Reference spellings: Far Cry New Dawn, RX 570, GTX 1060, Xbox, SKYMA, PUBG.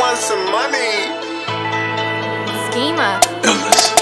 want some money. SKYMA.